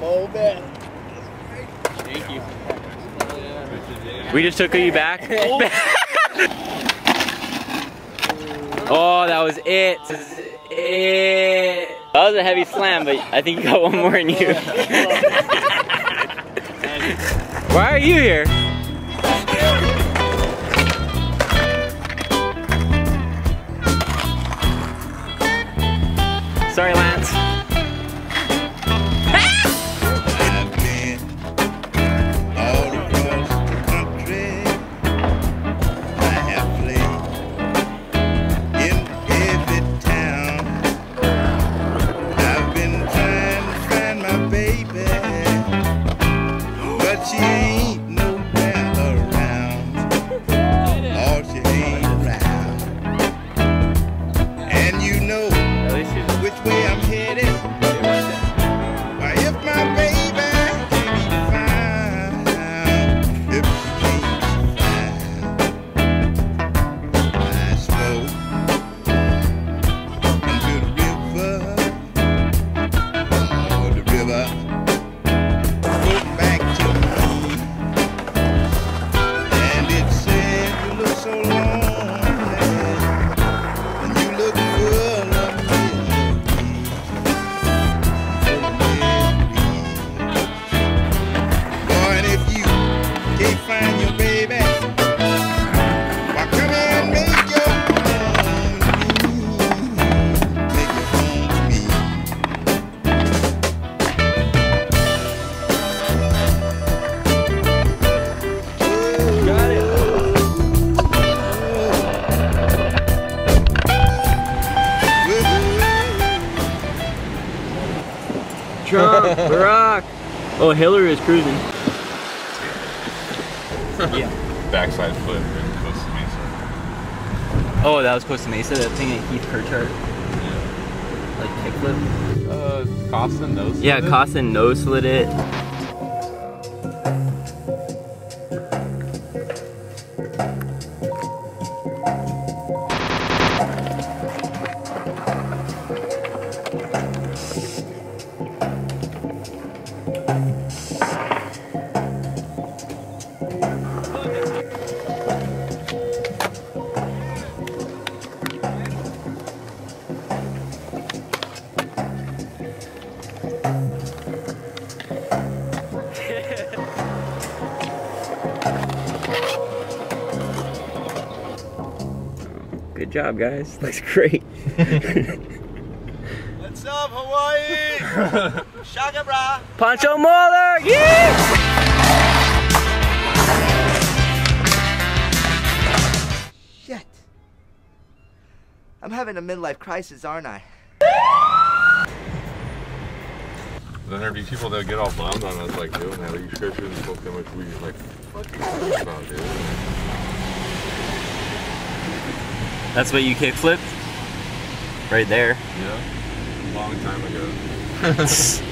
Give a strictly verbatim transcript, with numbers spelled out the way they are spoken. Mole bet. Thank you. We just took you back. Oh, that was it. That was it. That was a heavy slam, but I think you got one more in you. Why are you here? Sorry, Lance. Rock! Oh, Hillary is cruising. Yeah. Backside flip in Costa Mesa. Oh, that was Costa Mesa? That thing at Heath Kirchhark? Yeah. Like kickflip? Uh, Costa nose slid Yeah, Costa nose slid it. Good job, guys. That's great. What's up, Hawaii? Shaka bra. Pancho Moller. Yeah! Shit. I'm having a midlife crisis, aren't I? Then there'd be people that get all bummed on us, like, dude, man, you sure shouldn't smoke that much weed. Like, what are you talking about, dude? That's what you kickflipped? Right there. Yeah. Long time ago.